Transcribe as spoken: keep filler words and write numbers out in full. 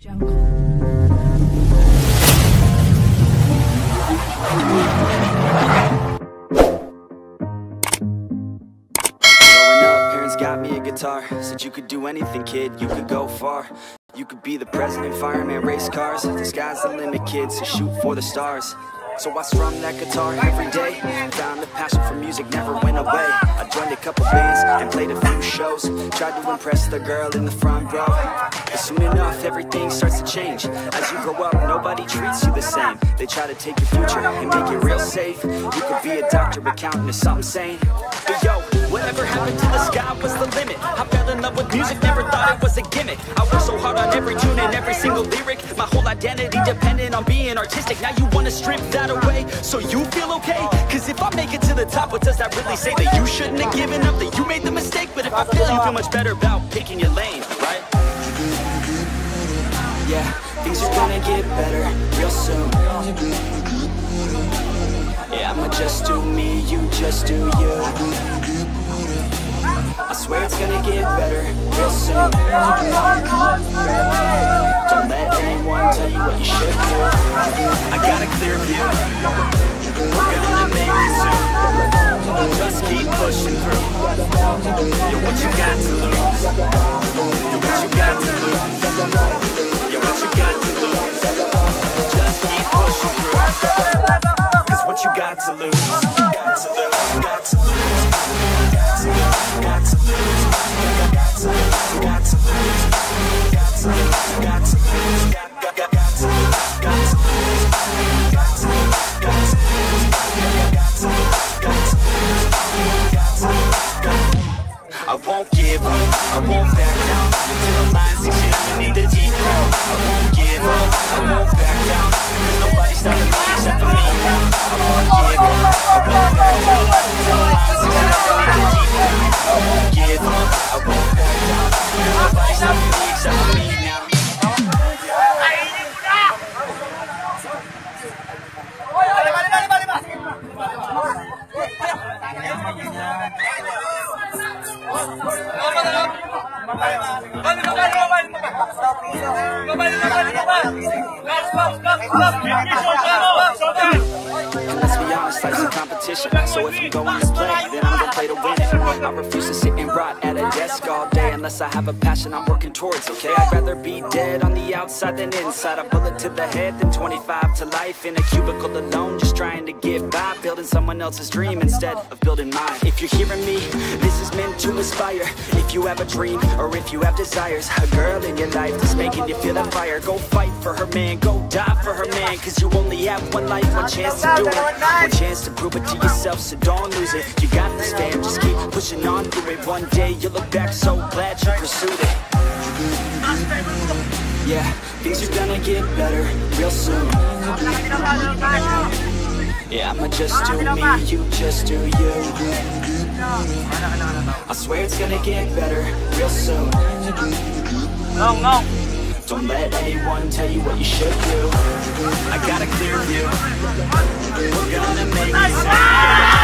Got me a guitar, said you could do anything, kid, you could go far. You could be the president, fireman, race cars. The sky's the limit, kid, so shoot for the stars. So I strum that guitar every day. Found the passion for music, never went away. I joined a couple bands and played a few shows. Tried to impress the girl in the front row, but soon enough everything starts to change. As you grow up, nobody treats you the same. They try to take your future and make it real safe. You could be a doctor, accountant, or something sane. But yo, whatever happened to the sky was the limit. I fell in love with music, never thought it was a gimmick. I worked so hard on every tune and every single lyric. My whole identity depended on being artistic. Now you want to strip that away so you feel okay? Cause if I make it to the top, what does that really say? That you shouldn't have given up, that you made the mistake. But if I feel, you feel much better about picking your lane, right? Yeah, things are gonna get better real soon. Yeah, I'ma just do me, you just do you. I swear it's gonna get better real soon. Don't let anyone tell you what you should do. I got a clear view, we're gonna make it soon. Just keep pushing through. You're what you got to lose. You're what you got to lose. You're what you got to lose. Just keep pushing through. Cause what you got to lose, got to lose, got to lose, got to lose, got to lose, got to lose, got to lose, got to lose, got to lose, got to lose. I won't back down until the lines exist. You need a deep down. I won't give up. I won't back down. Cause nobody's stopping me except for me. I won't give up. I won't back down until the lines exist. You need a deep down. I won't give up. I won't back down. Cause nobody's stopping me except for me now. Let's be honest, life's a competition. So if you go on this play, then I'm gonna play to win it. I refuse to sit and rot at a desk all day unless I have a passion I'm working towards, okay? I'd rather be dead on the outside than inside. A bullet to the head than twenty-five to life. In a cubicle alone, just trying to get by. Building someone else's dream instead of building mine. If you're hearing me, this is meant to inspire. If you have a dream or if you have desires, a girl in your life that's making you feel that fire. Go fight for her, man. Go die for her, man. Cause you only have one life, one chance to do it. One chance to prove it to yourself, so don't lose it. You got this, fam. Just keep pushing on through it. One day you'll look back so glad you pursued it. Yeah, things are gonna get better real soon. Yeah, I'ma just do me, you just do you. I swear it's gonna get better real soon. No, no. Don't let anyone tell you what you should do. I got a clear view. We're gonna make it sound.